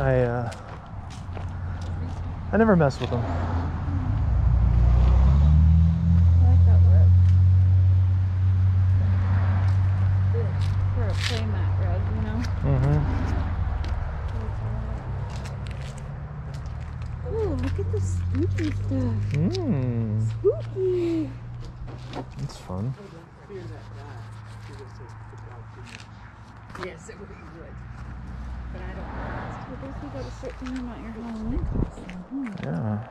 I never mess with them. I like that rug. It's for a play mat rug, you know? Mm-hmm. Ooh, look at the spooky stuff. Mmm. Spooky. That's fun. Yes, it would be good. But I don't know. I guess you gotta start thinking about your Halloween costume. Yeah.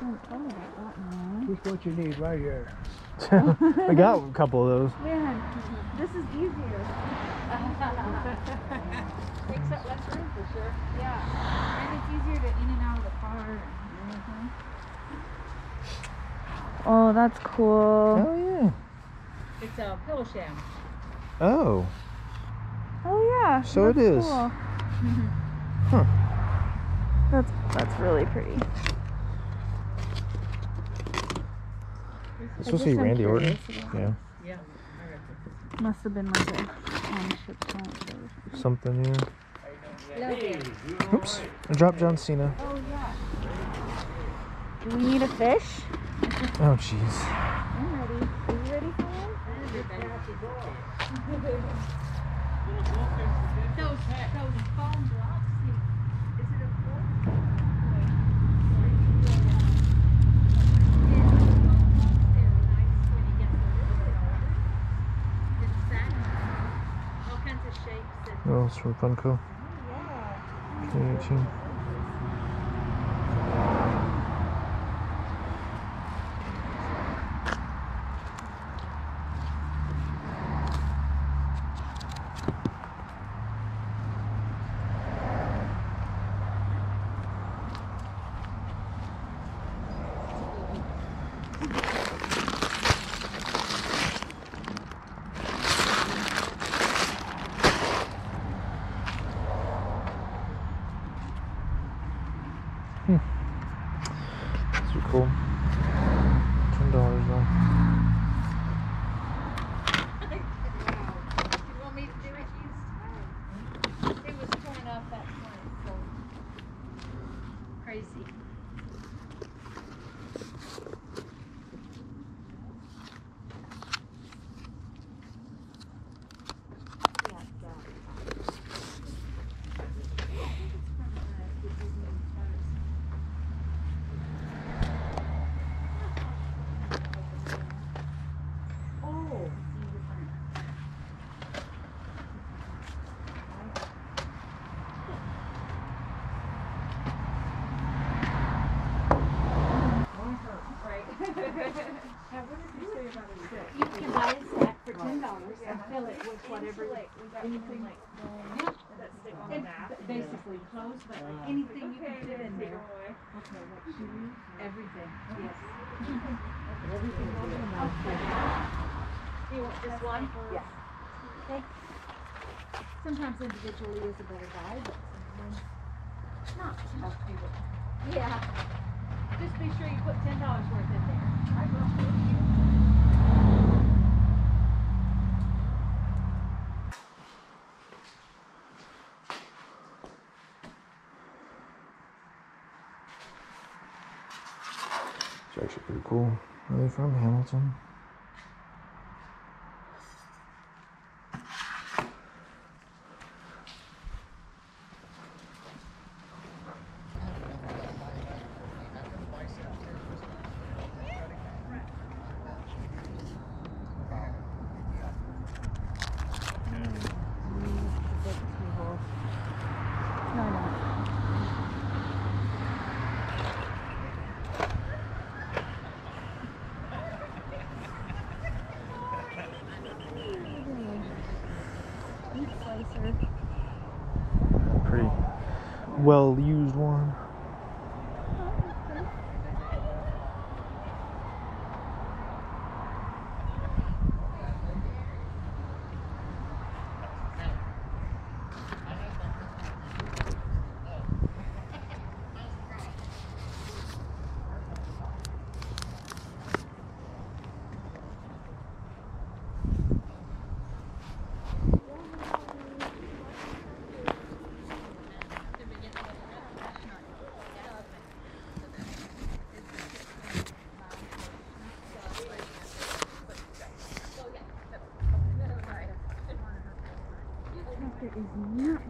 Don't tell me about that now. Just what you need right here. We got a couple of those. Man, this is easier. Takes up less room for sure. Yeah. And it's easier to in and out of the car. Oh, that's cool. Oh, yeah. It's a pillow sham. Oh. Oh yeah. So it is. Cool. Huh. That's really pretty. It's supposed to be Randy Orton. Yeah. Yeah. Must have been like a something. Yeah. Oops! I dropped John Cena. Oh yeah. Do we need a fish? Oh jeez. I'm ready. Are you ready for one? Those foam blocks. Is it a foam? Oh, it's from Panko. Yeah. Cool. $10 though. You want me to do it? It was torn up that morning, so crazy. Clothes, but like anything you can fit in there. Okay, like shoes, everything. Yes. Everything. Do you want this one? Yeah. Okay. Sometimes individually is a better buy, but sometimes not. Yeah. Just be sure you put $10 worth in there. I will. It's actually pretty cool. Are they from Hamilton? Pretty well used one.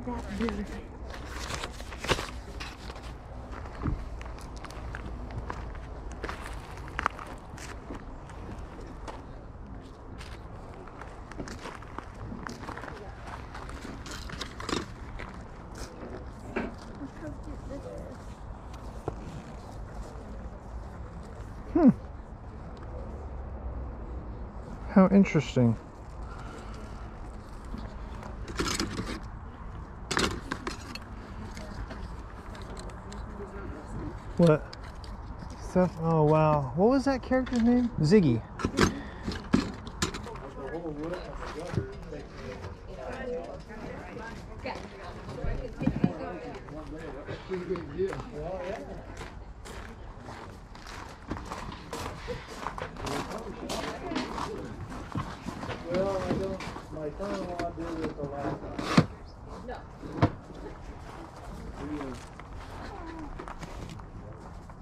not that good. How interesting. What? Stuff? Oh wow. What was that character's name? Ziggy. Well, I don't, my son-in-law did it the last time. No.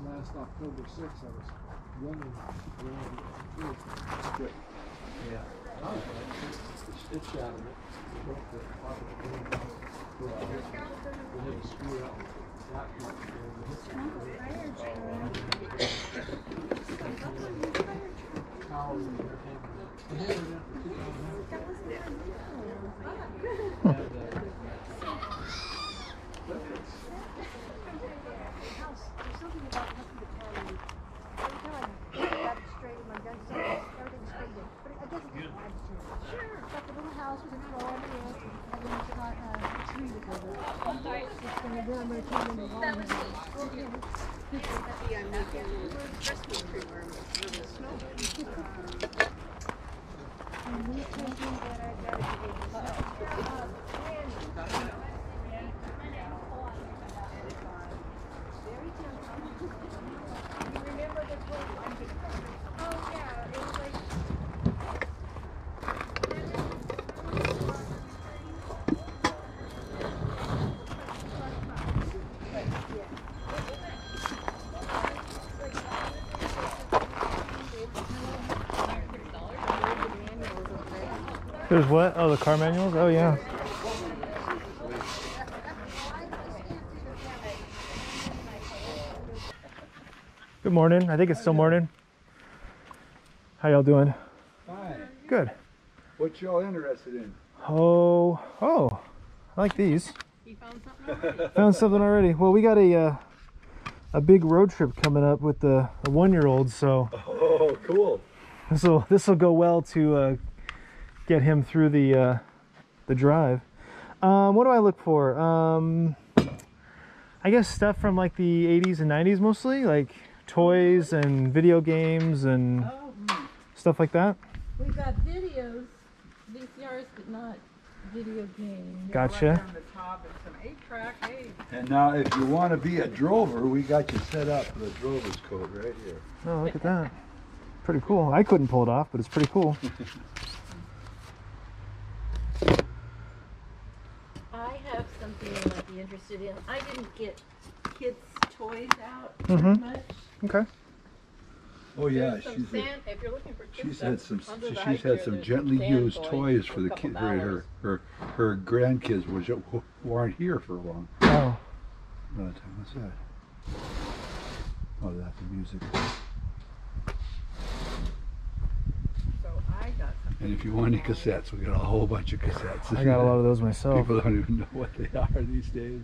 Last October 6th, I was running around the field. Yeah. It shattered it. It broke the top of the room. We had to screw out that much. There's what? Oh, the car manuals? Oh, yeah. Good morning. I think it's still morning. How y'all doing? Fine. Good. What y'all interested in? Oh, I like these. You found something already? Found something already. Well, we got a big road trip coming up with the one-year-old, so. Oh, cool. So this will go well to get him through the drive. What do I look for? I guess stuff from like the 80s and 90s mostly, like toys and video games and stuff like that. We've got videos, VCRs, but not video games. Gotcha. Right on the top and some 8-track. And now if you want to be a drover, we got you set up for the drover's code right here. Oh, look at that. Pretty cool. I couldn't pull it off, but it's pretty cool. Interested in. I didn't get kids' toys out very much. Okay. Oh yeah, she's had some gently used toys for the kids. Her grandkids, which weren't here for long. Oh. Another time. What's that? Oh, that's the music. So I got something. And if you want any cassettes, we got a whole bunch of cassettes. I got a lot of those myself. People don't even know what they are these days.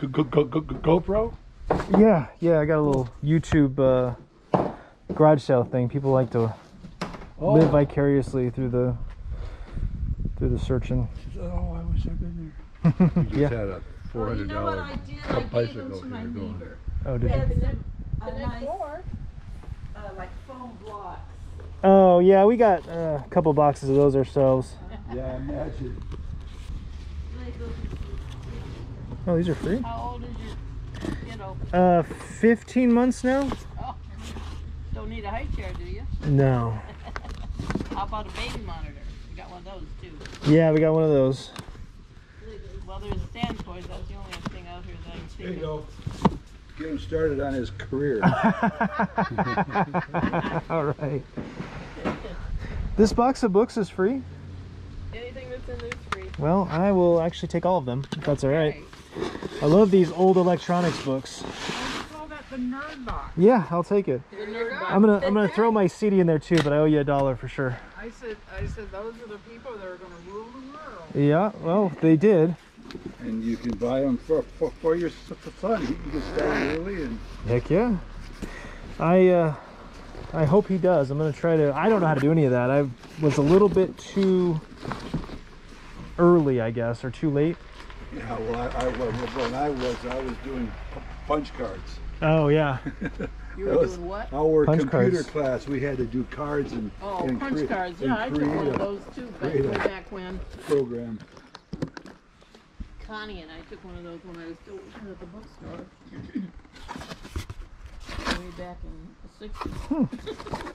GoPro? Yeah, I got a little YouTube garage sale thing. People like to live vicariously through the searching. Oh, I wish I'd been there. We just had a $400 a bicycle here going there. Oh, did you? Like foam blocks. Oh yeah, we got a couple boxes of those ourselves. Yeah, imagine. Oh, these are free? How old is your kiddo? 15 months now. Oh, don't need a high chair, do you? No. How about a baby monitor? We got one of those too. Yeah, we got one of those. Well, there's a sand toys. That's the only thing out here that I can see. There you go. Get him started on his career. All right. This box of books is free. Anything that's Absolutely. Well, I will actually take all of them, if that's all right. I love these old electronics books. The nerd box. Yeah, I'll take it. I'm gonna throw my CD in there too, but I owe you $1 for sure. I said those are the people that are gonna rule the world. Yeah, well, they did. And you can buy them for your son. He can just stay early and. Heck yeah. I hope he does. I'm gonna try to. I don't know how to do any of that. I was a little bit too early, I guess, or too late. Yeah, well, when I was doing punch cards. Oh yeah. You were doing what? Our punch computer cards. Class, we had to do cards and punch cards. Yeah, I took one of those too back when. Program. Connie and I took one of those when I was still working at the bookstore. Way back in the 60s. Hmm.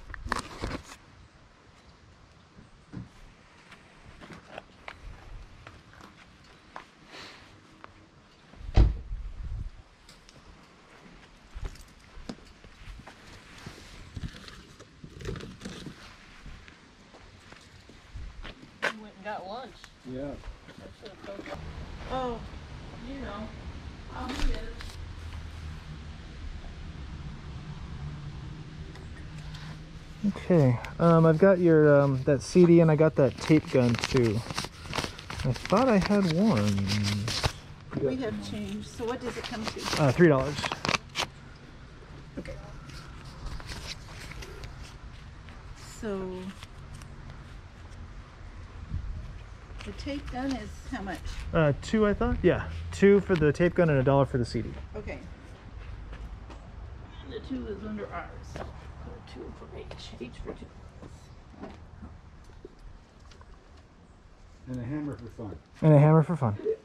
Got lunch. Yeah. Oh, you know, I'll get it. Okay, I've got your that CD and I got that tape gun too. I thought I had one. We have change. So what does it come to? $3. Okay. So. The tape gun is how much? $2, I thought. Yeah, $2 for the tape gun and $1 for the CD. Okay. And the $2 is under ours. So $2 for each for $2. And a hammer for fun. And a hammer for fun.